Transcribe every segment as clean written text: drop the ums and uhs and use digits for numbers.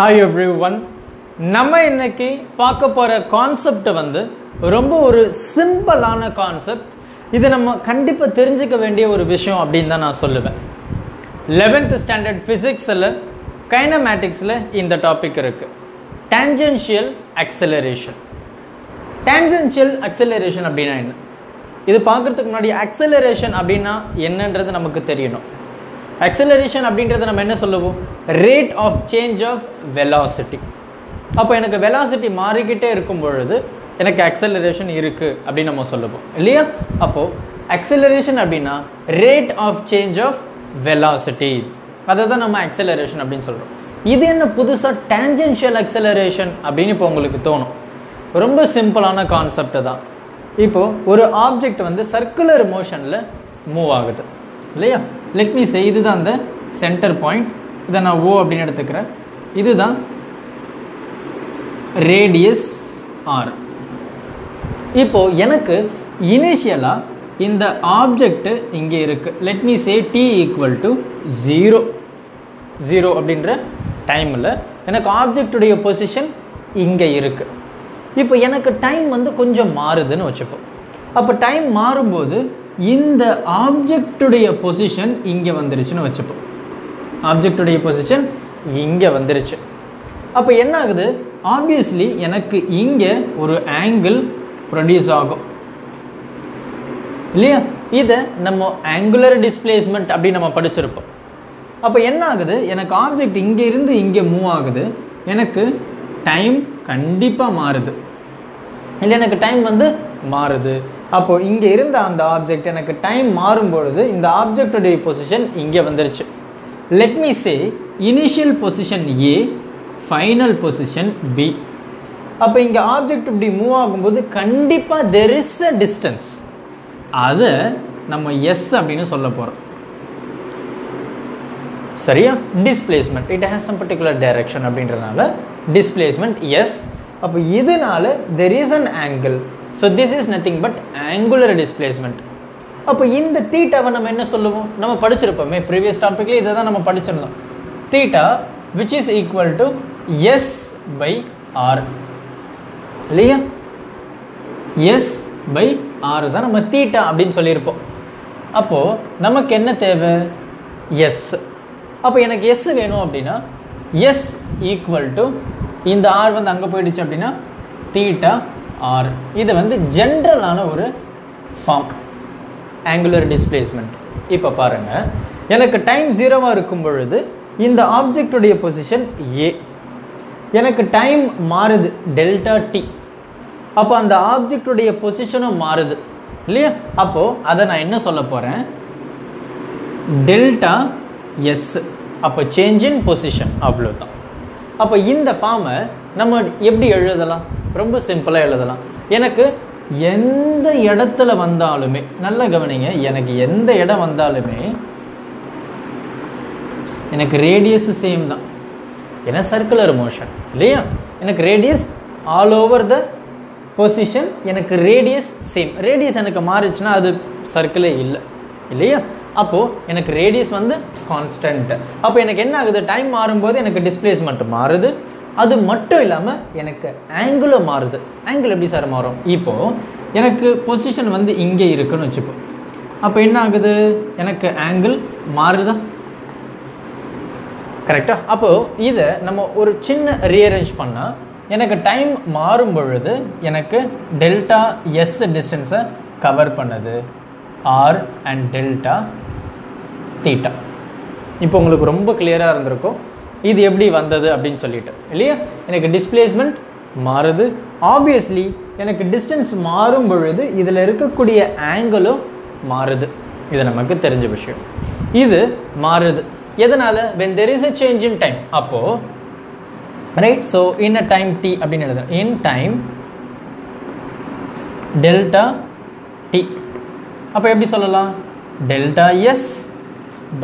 Hi everyone, நம்ம இன்னைக்கு பார்க்க போற கான்செப்ட் வந்து ரொம்ப ஒரு சிம்பிளான கான்செப்ட். இது நம்ம கண்டிப்பா தெரிஞ்சிக்க வேண்டிய ஒரு விஷயம் அப்படினு தான் நான் சொல்லுவேன். 11th ஸ்டாண்டர்ட் ஃபிசிக்ஸ்ல கைனமேட்டிக்ஸ்ல இந்த டாபிக் இருக்கு. Tangential acceleration. டான்ஜென்ஷியல் அக்ஸலரேஷன் அப்படினா என்ன? இது பார்க்கிறதுக்கு முன்னாடி அக்ஸலரேஷன் அப்படினா என்னன்றது நமக்கு தெரியணும். Acceleration அப்படின்றது நம்ம என்ன சொல்லுவோம்? Rate of change of velocity. அப்போ எனக்கு velocity மாறிக்கிட்டே இருக்கும் பொழுது எனக்கு acceleration இருக்குது அப்படின்னு நம்ம சொல்லுவோம் இல்லையா? அப்போது acceleration அப்படின்னா rate of change of velocity, அதை தான் நம்ம acceleration அப்படின்னு சொல்கிறோம். இது என்ன புதுசாக tangential acceleration அப்படின்னு இப்போ உங்களுக்கு தோணும். ரொம்ப சிம்பிளான கான்செப்ட் தான். இப்போது ஒரு ஆப்ஜெக்ட் வந்து சர்க்குலர் மோஷனில் மூவ் ஆகுது இல்லையா? லெட் மீ சே, இதுதான் அந்த சென்டர் பாயிண்ட். இதை நான் ஓ அப்படின்னு எடுத்துக்கிறேன். இதுதான் ரேடியஸ் ஆர். இப்போது எனக்கு இனிஷியலாக இந்த ஆப்ஜெக்ட் இங்கே இருக்குது. Let me say T equal to 0 அப்படின்ற டைமில் எனக்கு ஆப்ஜெக்டுடைய பொசிஷன் இங்கே இருக்குது. இப்போ எனக்கு டைம் வந்து கொஞ்சம் மாறுதுன்னு வச்சுப்போம். அப்போ டைம் மாறும்போது இந்த ஆப்ஜெக்டுடைய பொசிஷன் இங்கே வந்துருச்சுன்னு வச்சுப்போம். ஆப்ஜெக்டுடைய பொசிஷன் இங்கே வந்துருச்சு. அப்போ என்ன ஆகுது? ஆப்வியஸ்லி எனக்கு இங்கே ஒரு ஆங்கிள் ப்ரொடியூஸ் ஆகும் இல்லையா? இதை நம்ம ஆங்குலர் டிஸ்பிளேஸ்மெண்ட் அப்படின்னு நம்ம படிச்சிருப்போம். அப்போ என்ன ஆகுது? எனக்கு ஆப்ஜெக்ட் இங்கே இருந்து இங்கே மூவ் ஆகுது. எனக்கு டைம் கண்டிப்பாக மாறுது இல்லை? எனக்கு டைம் வந்து மாறுது. அப்போது இங்கே இருந்த அந்த ஆப்ஜெக்ட் எனக்கு டைம் மாறும்பொழுது இந்த ஆப்ஜெக்டுடைய பொசிஷன் இங்கே வந்துருச்சு. Let me say initial position A, final position B. அப்போ இங்கே ஆப்ஜெக்ட் இப்படி மூவ் ஆகும்போது கண்டிப்பாக there is a distance. அதை நம்ம எஸ் அப்படின்னு சொல்ல போகிறோம் சரியா? Displacement, it has some particular direction அப்படின்றனால டிஸ்பிளேஸ்மெண்ட் எஸ். அப்போ இதனால there is an angle. So this is nothing but angular displacement. அப்போ இந்த தீட்டாவை நம்ம என்ன சொல்லுவோம்? நம்ம படிச்சிருப்போமே ப்ரீவியஸ் டாபிக்லேயே. இதை தான் நம்ம படிச்சிருந்தோம். Theta which is equal to S by R இல்லையா? S by R தான் நம்ம தீட்டா அப்படின்னு சொல்லியிருப்போம். அப்போது நமக்கு என்ன தேவை? S. அப்போ எனக்கு S வேணும் அப்படின்னா S ஈக்குவல் டு இந்த R வந்து அங்கே போயிடுச்சு அப்படின்னா தீட்டா ஆர். இது வந்து ஜென்ரலான ஒரு ஃபார்ம் ஆங்குலர் டிஸ்பிளேஸ்மெண்ட். இப்போ பாருங்கள், எனக்கு டைம் 0வாக இருக்கும் பொழுது இந்த ஆப்ஜெக்டுடைய பொசிஷன் ஏ. எனக்கு டைம் மாறுது டெல்டா டி. அப்போ அந்த ஆப்ஜெக்டுடைய பொசிஷனும் மாறுது இல்லையா? அப்போது அதை நான் என்ன சொல்ல போகிறேன்? Delta S. அப்போ சேஞ்ச் இன் பொசிஷன், அவ்வளோதான். அப்போ இந்த ஃபார்மை நம்ம எப்படி எழுதலாம்? ரொம்ப சிம்பிளாக எழுதலாம். எனக்கு எந்த இடத்துல வந்தாலுமே, நல்லா கவனிங்க, எனக்கு எந்த இடம் வந்தாலுமே எனக்கு ரேடியஸ் சேம் தான். ஏன்னா சர்க்குலர் மோஷன் இல்லையா? எனக்கு radius all over the position. எனக்கு ரேடியஸ் சேம். ரேடியஸ் எனக்கு மாறிச்சுன்னா அது சர்க்கிளே இல்லை இல்லையா? அப்போது எனக்கு ரேடியஸ் வந்து கான்ஸ்டன்ட். அப்போ எனக்கு என்ன ஆகுது? டைம் மாறும்போது எனக்கு டிஸ்பிளேஸ்மெண்ட் மாறுது. அது மட்டும் இல்லாமல் எனக்கு ஆங்கிளும் மாறுது. ஆங்கிள் எப்படி சார் மாறும்? இப்போது எனக்கு பொசிஷன் வந்து இங்கே இருக்குன்னு வச்சுப்போம். அப்போ என்ன ஆகுது? எனக்கு ஆங்கிள் மாறுதா? கரெக்டாக. அப்போது இதை நம்ம ஒரு சின்ன ரீஅரேஞ்ச் பண்ணால் எனக்கு டைம் மாறும் பொழுது எனக்கு டெல்டா எஸ் டிஸ்டன்ஸை கவர் பண்ணுது ஆர் அண்ட் டெல்டா தீட்டா. இப்போ உங்களுக்கு ரொம்ப கிளியராக இருந்திருக்கும் இது எப்படி வந்தது அப்படின்னு சொல்லிட்டு இல்லையா? எனக்கு டிஸ்பிளேஸ்மெண்ட் மாறுது. ஆப்வியஸ்லி எனக்கு டிஸ்டன்ஸ் மாறும் பொழுது இதில் இருக்கக்கூடிய ஆங்கிளும் மாறுது. இது நமக்கு தெரிஞ்ச விஷயம். இது மாறுது எதனால்? when there is a change in time. அப்போது right. So in a time t அப்படின்னு எழுதுறேன். in time delta T. அப்போ எப்படி சொல்லலாம்? Delta S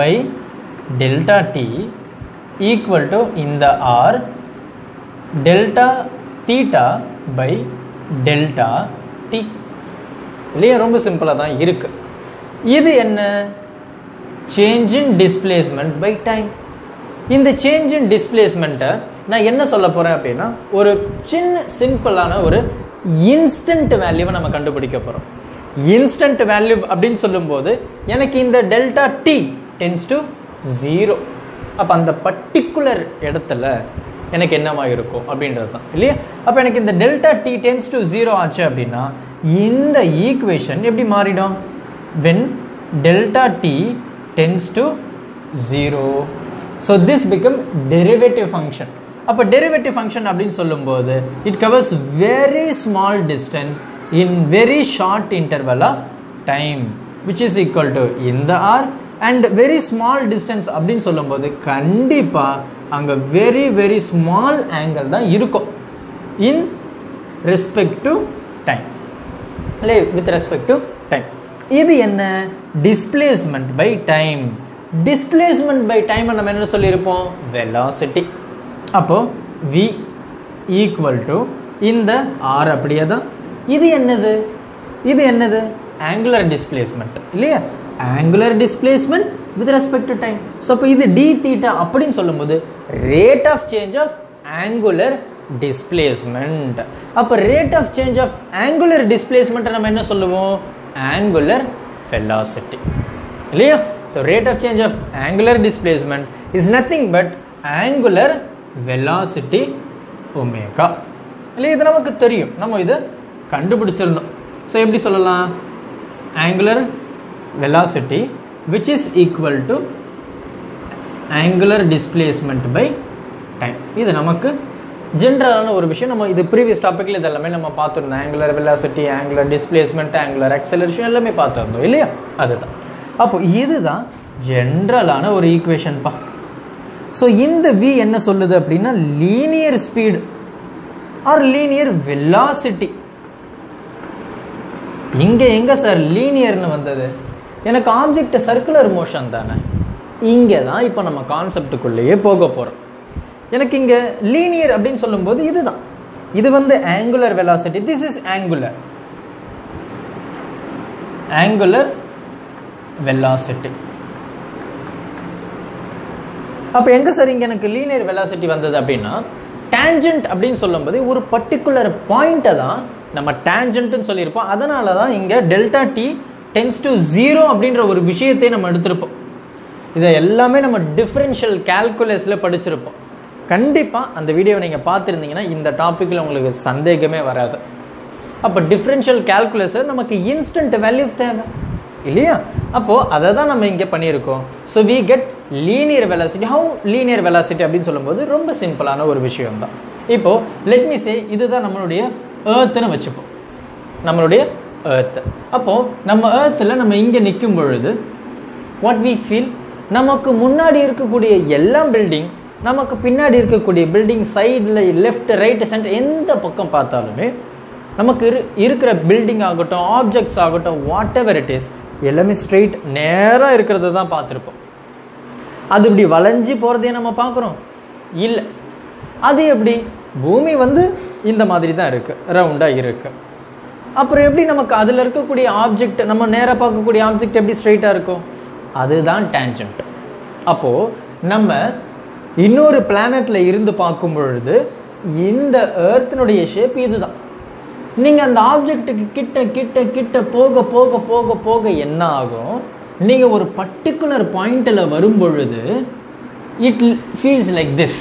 by delta T equal to in the r delta theta by delta t இல்லையா? ரொம்ப சிம்பிளாக தான் இருக்குது. இது என்ன? change in displacement by time. இந்த change in displacementஐ நான் என்ன சொல்ல போகிறேன் அப்படின்னா, ஒரு சின்ன சிம்பிளான ஒரு இன்ஸ்டன்ட் வேல்யூவை நம்ம கண்டுபிடிக்க போகிறோம். இன்ஸ்டன்ட் வேல்யூ அப்படின்னு சொல்லும்போது எனக்கு இந்த டெல்டா டி டென்ஸ் டு 0, அப்போ அந்த பர்டிகுலர் இடத்துல எனக்கு என்னவாக இருக்கும் அப்படின்றது தான் இல்லையா. அப்போ எனக்கு இந்த டெல்டா டி டென்ஸ் டு 0 ஆச்சு அப்படின்னா இந்த ஈக்குவேஷன் எப்படி மாறிடும்? When delta T tends to 0, so this become derivative function. அப்போ derivative function அப்படின்னு சொல்லும்போது it covers very small distance in very short interval of time which is equal to in the r and very small distance அப்படின்னு சொல்லும்போது கண்டிப்பாக அங்கே very very small angle தான் இருக்கும் in respect to time இல்லை with respect to time. இது என்ன? displacement by time. displacement by time நம்ம என்ன சொல்லியிருப்போம்? velocity. அப்போ v equal to இந்த r அப்படியே தான். இது என்னது angular displacement இல்லையா? angular displacement with respect to time. So அப்போ இது d theta அப்படின்னு சொல்லும்போது rate of change of angular displacement. அப்போ rate of change of angular displacement நம்ம என்ன சொல்லுவோம்? angular velocity இல்லையா? So rate of change of angular displacement is nothing but angular velocity omega இல்லையா? இது நமக்கு தெரியும், நம்ம இதை கண்டுபிடிச்சிருந்தோம். ஸோ எப்படி சொல்லலாம்? angular velocity which is equal to angular displacement by time. இது நமக்கு ஜென்ரலான ஒரு விஷயம். நம்ம இது ப்ரீவியஸ் டாப்பிக்கில் இது எல்லாமே நம்ம பார்த்துருந்தோம். angular velocity, angular displacement, angular acceleration எல்லாமே பார்த்துருந்தோம் இல்லையா? அதுதான். அப்போ இதுதான் ஜென்ரலான ஒரு ஈக்குவேஷன் பா. ஸோ இந்த v என்ன சொல்லுது அப்படின்னா, linear speed or linear velocity. இங்கே எங்கே சார் லீனியர்னு வந்தது? எனக்கு ஆப்ஜெக்ட் சர்க்குலர் மோஷன் தானே. இங்கே தான் இப்போ நம்ம கான்செப்டுக்குள்ளேயே போக போகிறோம். எனக்கு இங்கே லீனியர் அப்படின்னு சொல்லும்போது இதுதான், இது வந்து angular velocity. This is angular velocity. அப்போ எங்கே சார் இங்கே எனக்கு லீனியர் வெலாசிட்டி வந்தது அப்படின்னா, டேஞ்சண்ட் அப்படின்னு சொல்லும்போது ஒரு பர்டிகுலர் பாயிண்ட்டை தான் நம்ம டேஞ்சண்ட்டுன்னு சொல்லியிருப்போம். அதனால தான் இங்கே டெல்டா டி டென்ஸ் டு 0 அப்படின்ற ஒரு விஷயத்தை நம்ம எடுத்திருப்போம். இதை எல்லாமே நம்ம டிஃப்ரென்ஷியல் கால்குலஸில் படிச்சிருப்போம். கண்டிப்பாக அந்த வீடியோவை நீங்கள் பார்த்துருந்தீங்கன்னா இந்த டாப்பிக்கில் உங்களுக்கு சந்தேகமே வராது. அப்போ டிஃப்ரென்ஷியல் கால்குலஸை நமக்கு இன்ஸ்டன்ட் வேல்யூ தேவை இல்லையா? அப்போது அதை தான் நம்ம இங்கே பண்ணியிருக்கோம். So we get linear velocity. How linear velocity அப்படின்னு சொல்லும்போது ரொம்ப சிம்பிளான ஒரு விஷயம் தான். இப்போது லெட் மீ சே, இதுதான் நம்மளுடைய ஏர்த்துன்னு வச்சுப்போம். நம்மளுடைய ஏர்த்து. அப்போது நம்ம ஏர்த்தில் நம்ம இங்கே நிற்கும் பொழுது வாட் வி ஃபீல், நமக்கு முன்னாடி இருக்கக்கூடிய எல்லா பில்டிங், நமக்கு பின்னாடி இருக்கக்கூடிய பில்டிங், சைடில் லெஃப்ட் ரைட்டு சென்டர் எந்த பக்கம் பார்த்தாலுமே நமக்கு இருக்கிற பில்டிங் ஆகட்டும், ஆப்ஜெக்ட்ஸ் ஆகட்டும், வாட் எவர் இட் இஸ், எல்லாமே ஸ்ட்ரெயிட் நேராக இருக்கிறது தான் பார்த்துருப்போம். அது இப்படி வளைஞ்சி போகிறதையே நம்ம பார்க்குறோம் இல்லை? அது எப்படி? பூமி வந்து இந்த மாதிரி தான் இருக்குது, ரவுண்டாக இருக்குது. அப்புறம் எப்படி நமக்கு அதில் இருக்கக்கூடிய ஆப்ஜெக்ட், நம்ம நேராக பார்க்கக்கூடிய ஆப்ஜெக்ட் எப்படி ஸ்ட்ரெயிட்டாக இருக்கும்? அதுதான் டேஞ்சண்ட். அப்போது நம்ம இன்னொரு பிளானட்டில் இருந்து பார்க்கும் பொழுது இந்த எர்த்தினுடைய ஷேப் இது தான். நீங்கள் அந்த ஆப்ஜெக்ட்டுக்கு கிட்ட கிட்ட கிட்ட போக போக போக போக என்ன ஆகும்? நீங்கள் ஒரு பர்டிகுலர் பாயிண்டில் வரும்பொழுது இட் ஃபீல்ஸ் லைக் திஸ்.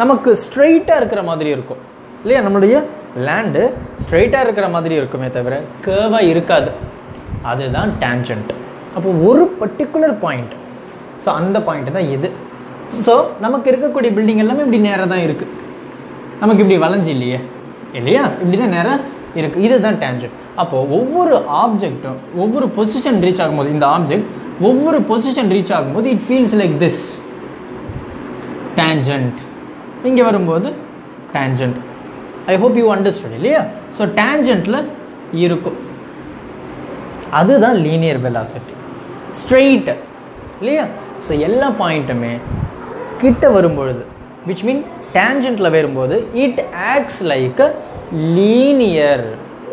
நமக்கு ஸ்ட்ரெயிட்டாக இருக்கிற மாதிரி இருக்கும் இல்லையா? நம்மளுடைய லேண்டு ஸ்ட்ரெயிட்டாக இருக்கிற மாதிரி இருக்குமே தவிர கேர்வாக இருக்காது. அதுதான் டேஞ்சண்ட். அப்போ ஒரு பர்டிகுலர் பாயிண்ட், ஸோ அந்த பாயிண்ட் தான் இது. ஸோ நமக்கு இருக்கக்கூடிய பில்டிங் எல்லாமே இப்படி நேராக தான் இருக்குது, நமக்கு இப்படி வளைஞ்சு இல்லையே இல்லையா? இப்படி தான் நேரம் இருக்குது. இதுதான் டேஞ்சண்ட். அப்போது ஒவ்வொரு ஆப்ஜெக்டும் ஒவ்வொரு பொசிஷன் ரீச் ஆகும்போது, இந்த ஆப்ஜெக்ட் ஒவ்வொரு பொசிஷன் ரீச் ஆகும்போது it feels like this tangent. இங்கே வரும்போது tangent. I hope you understand இல்லையா? ஸோ டேஞ்சண்ட்டில் இருக்கும். அதுதான் லீனியர் வெலாசிட்டி, ஸ்ட்ரெயிட் இல்லையா? ஸோ எல்லா பாயிண்ட்டுமே கிட்ட வரும்பொழுது, which mean டேஞ்சண்ட்டில் வரும்போது it acts like a linear,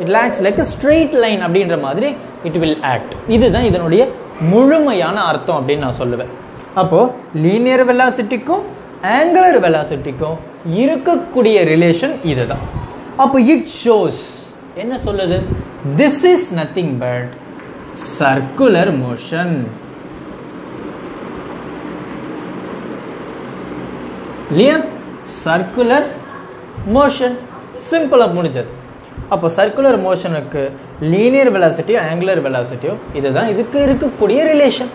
it acts like a straight line அப்படின்ற மாதிரி இட் வில் ஆக்ட். இதுதான் இதனுடைய முழுமையான அர்த்தம் அப்படின்னு நான் சொல்லுவேன். அப்போது லீனியர் வெலாசிட்டிக்கும் angular velocity kum irukkuriya relation idhu. Appo it shows enna solludu, this is nothing but circular motion. Liya circular motion simple ah mudijadhu. Appo circular motion ku linear velocity angular velocity idhu dhaan idukku irukkuriya relation.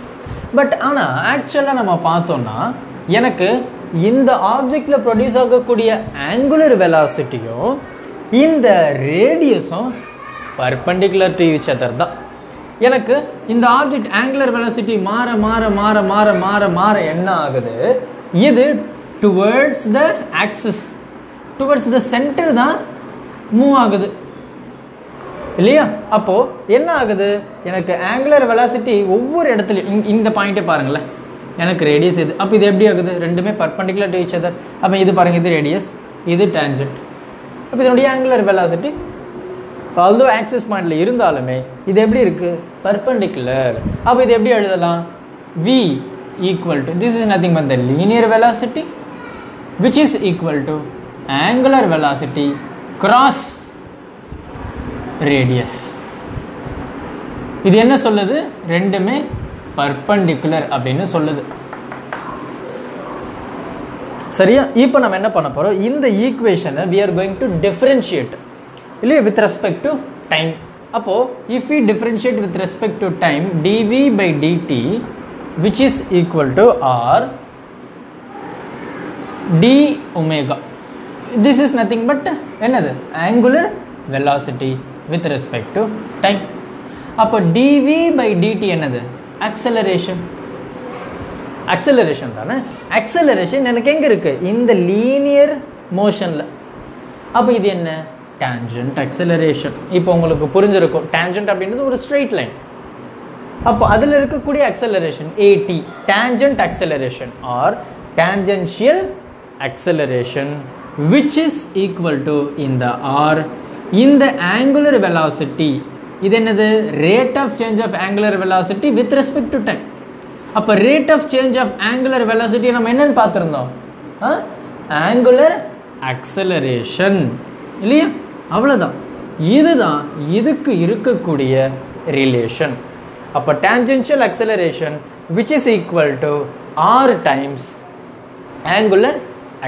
But ana actually nama paathona enakku inda object la produce agakkudiya angular velocity um inda radius um perpendicular to each other da. Enakku inda object angular velocity mara mara mara mara mara mara enna agudhu, idu towards the axis, towards the center da move agudhu இல்லையா. அப்போ என்ன ஆகுது, எனக்கு angular velocity ஒவ்வொரு இடத்துலையும் இந்த பாயிண்ட்டே பாருங்களேன், எனக்கு ரேடியஸ் இது. அப்போ இது எப்படி ஆகுது, ரெண்டுமே பர்பண்டிகுலர் டு ஈச் அதர். அப்போ இது பாருங்கள், இது ரேடியஸ், இது டேஞ்சன்ட். அப்போ இதனுடைய ஆங்குலர் வெலாசிட்டி ஆல்தோ ஆக்சஸ் பாயிண்டில் இருந்தாலுமே இது எப்படி இருக்குது, பர்பண்டிகுலர். அப்போ இது எப்படி எழுதலாம், V equal to this is nothing but the linear velocity which is equal to angular velocity cross radius. இது என்ன சொல்லுது, ரெண்டுமே பர்பண்டிகுலர் அப்படின்னு சொல்லுது. சரியா. இப்போ நம்ம என்ன பண்ண போறோம், இந்த ஈக்குவேஷனை we are going to differentiate இல்ல with respect to time. அப்போ if we differentiate with respect to time, dv by dt which is equal to r d omega. This is nothing but another angular velocity with respect to time. அப்போ dv by dt என்னது, acceleration. acceleration தானே, acceleration எனக்கு எங்க இருக்கு, இந்த linear motionல. அப்போ இது என்ன, tangent acceleration. இப்போ உங்களுக்கு புரிஞ்சிருக்கும், tangent அப்படின்றது ஒரு straight line. அப்போ அதில் இருக்கக்கூடிய acceleration at tangent acceleration or tangential acceleration which is equal to இந்த r இந்த angular velocity. இது என்னது, rate of change of angular velocity with respect to time. அப்போ rate of change of angular velocity நம்ம என்னன்னு பார்த்துருந்தோம், angular acceleration இல்லையா, அவ்வளோதான். இதுதான் இதுக்கு இருக்கக்கூடிய relation. அப்போ tangential acceleration which is equal to r times angular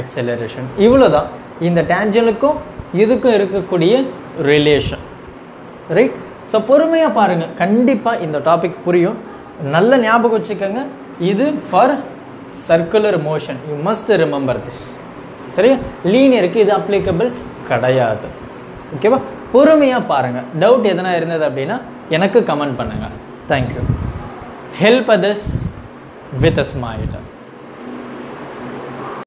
acceleration. இவ்வளோதான் இந்த டேஞ்சனுக்கும் இதுக்கும் இருக்கக்கூடிய ரிலேஷன். ரைட். ஸோ பொறுமையாக பாருங்கள், கண்டிப்பாக இந்த டாபிக் புரியும். நல்ல ஞாபகம் வச்சுக்கோங்க, இது for circular motion, you must remember this. சரியா. லீனியருக்கு இது அப்ளிகபிள் கிடையாது. ஓகேவா. பொறுமையாக பாருங்கள். டவுட் எதனா இருந்தது அப்படின்னா எனக்கு கமெண்ட் பண்ணுங்கள். Thank you. Help others with a smile.